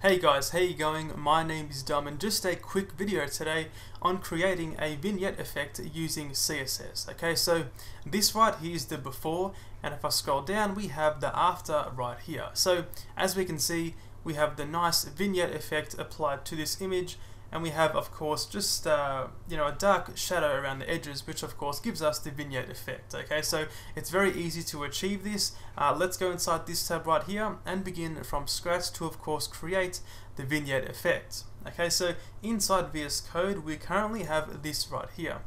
Hey guys, how you going? My name is Dom and just a quick video today on creating a vignette effect using CSS. Okay, so this right here is the before, and if I scroll down we have the after right here. So as we can see, we have the nice vignette effect applied to this image, and we have of course just a dark shadow around the edges, which of course gives us the vignette effect. Okay, so it's very easy to achieve this. Let's go inside this tab right here and begin from scratch to of course create the vignette effect. Okay, so inside VS Code we currently have this right here.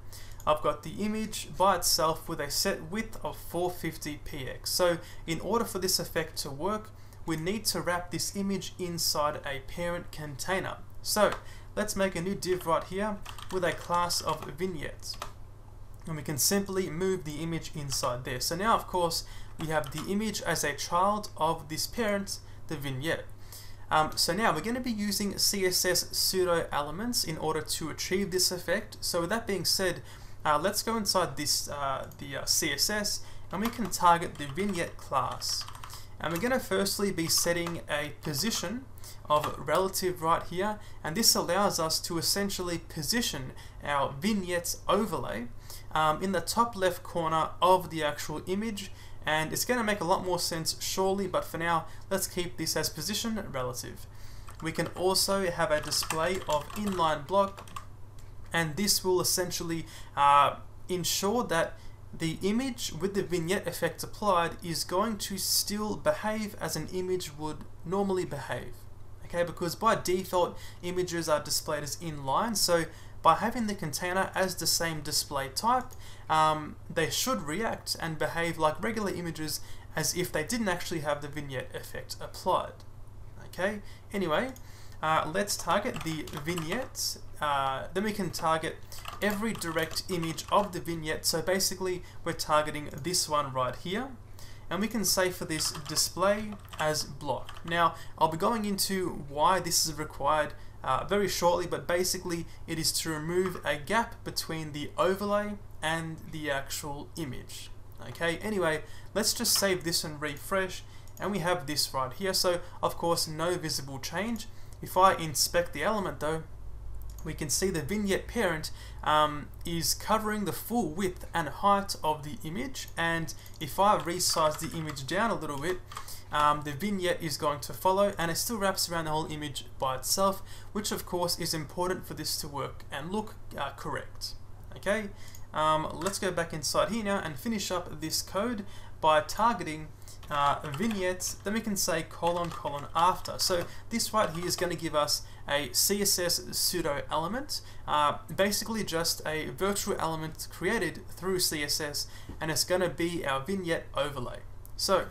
I've got the image by itself with a set width of 450px. So in order for this effect to work, we need to wrap this image inside a parent container. So let's make a new div right here with a class of vignettes, and we can simply move the image inside there. So now of course we have the image as a child of this parent, the vignette. So now we're going to be using CSS pseudo elements in order to achieve this effect. So with that being said, let's go inside this CSS and we can target the vignette class. And we're going to firstly be setting a position of relative right here, and this allows us to essentially position our vignette overlay in the top left corner of the actual image, and it's going to make a lot more sense surely, but for now let's keep this as position relative. We can also have a display of inline block, and this will essentially ensure that the image with the vignette effect applied is going to still behave as an image would normally behave. Okay, because by default images are displayed as inline, so by having the container as the same display type, they should react and behave like regular images as if they didn't actually have the vignette effect applied. Okay, anyway, let's target the vignettes. Then we can target every direct image of the vignette. So basically we're targeting this one right here, and we can say for this display as block. Now I'll be going into why this is required very shortly, but basically it is to remove a gap between the overlay and the actual image. Okay, anyway, let's just save this and refresh, and we have this right here. So of course no visible change. If I inspect the element though, we can see the vignette parent is covering the full width and height of the image, and if I resize the image down a little bit, the vignette is going to follow, and it still wraps around the whole image by itself, which of course is important for this to work and look correct. Okay, let's go back inside here now and finish up this code by targeting vignettes. Then we can say : after. So this right here is going to give us a CSS pseudo element, basically just a virtual element created through CSS, and it's going to be our vignette overlay. So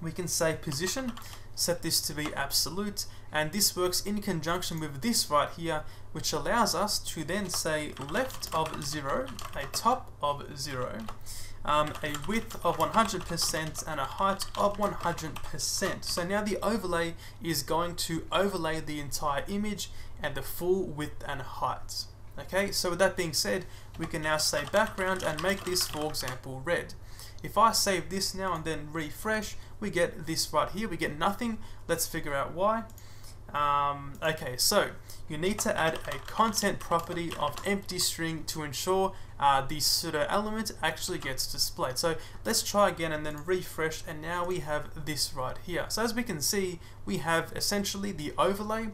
we can say position, set this to be absolute, and this works in conjunction with this right here, which allows us to then say left of 0, a top of 0, a width of 100% and a height of 100%. So now the overlay is going to overlay the entire image and the full width and height. Okay, so with that being said, we can now say background and make this, for example, red. If I save this now and then refresh, we get this right here. We get nothing. Let's figure out why. Okay, so you need to add a content property of empty string to ensure the pseudo element actually gets displayed. So let's try again and then refresh, and now we have this right here. So as we can see, we have essentially the overlay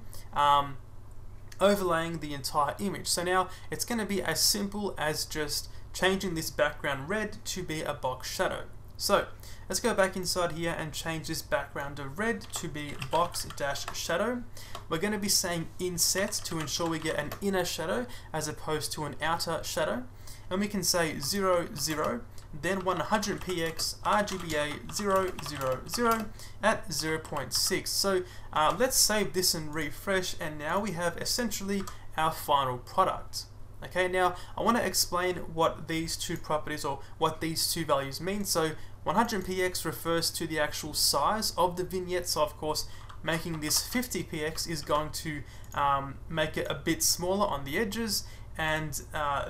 overlaying the entire image. So now it's going to be as simple as just changing this background red to be a box shadow. So let's go back inside here and change this background of red to be box-shadow. We're going to be saying inset to ensure we get an inner shadow as opposed to an outer shadow. And we can say 0, 0, then 100px RGBA 0, 0, 0 at 0.6. So let's save this and refresh, and now we have essentially our final product. Okay, now I want to explain what these two properties or what these two values mean. So 100px refers to the actual size of the vignette, so of course making this 50px is going to make it a bit smaller on the edges, And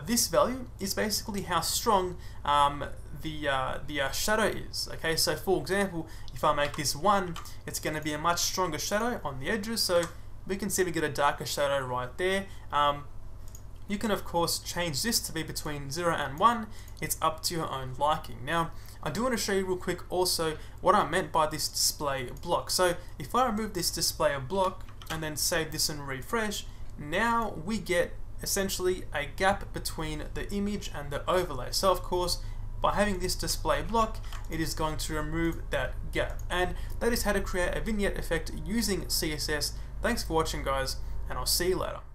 this value is basically how strong the shadow is. Okay, so for example, if I make this 1, it's going to be a much stronger shadow on the edges, so we can see we get a darker shadow right there. You can of course change this to be between 0 and 1, it's up to your own liking. Now, I do want to show you real quick also what I meant by this display block. So if I remove this display block and then save this and refresh, now we get essentially a gap between the image and the overlay. So of course, by having this display block, it is going to remove that gap. And that is how to create a vignette effect using CSS. Thanks for watching, guys, and I'll see you later.